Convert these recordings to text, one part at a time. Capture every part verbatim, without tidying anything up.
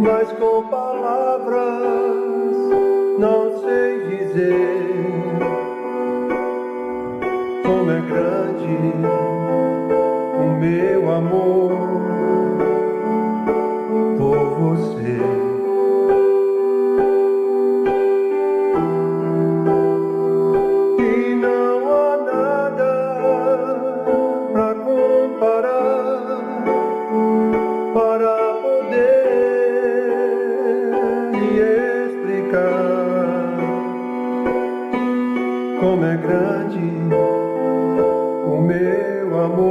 mas com palavras não sei dizer como é grande o meu amor por você. Como é grande o meu amor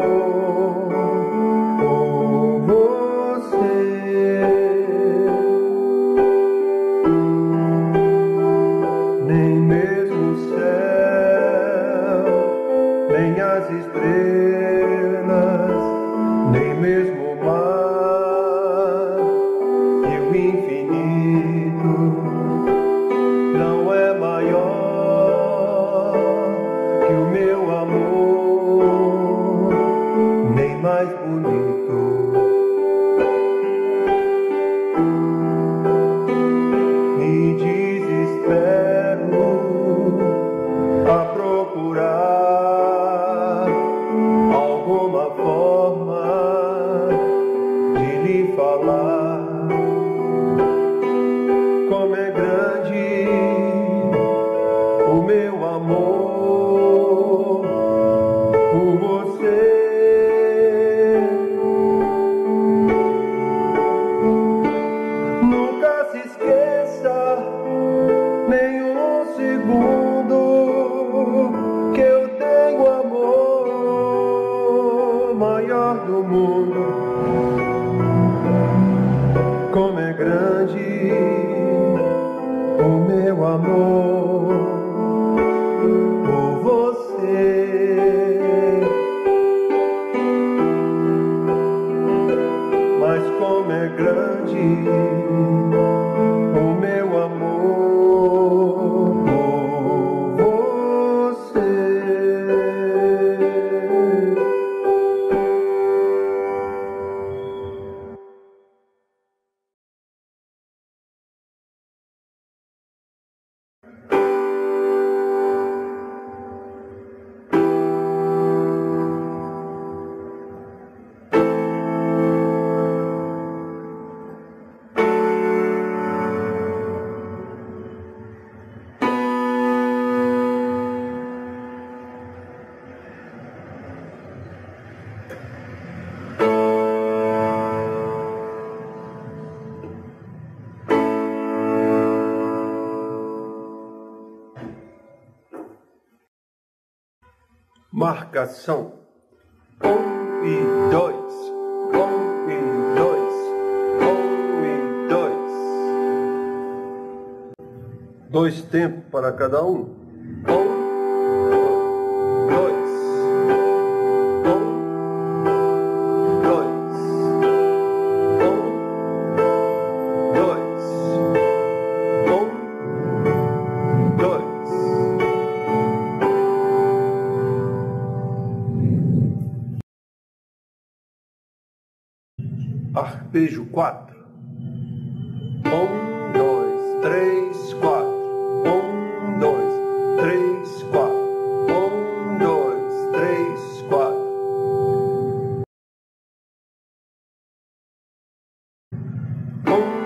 por você. Nem mesmo o céu, nem as estrelas, nem mesmo o mar e o infinito não é maior mais bonito. Me desespero a procurar alguma forma de lhe falar. Como é grande o meu amor por você. Do mundo, como é grande o meu amor por você. Mas como é grande o meu amor por você. Marcação. Um e dois, um e dois, um e dois. Dois tempos para cada um. Um, dois, um, dois, um, dois, um, dois. Arpejo quatro. Um, dois, três, quatro. Um, dois, três, quatro. Um, dois, três, quatro. Um,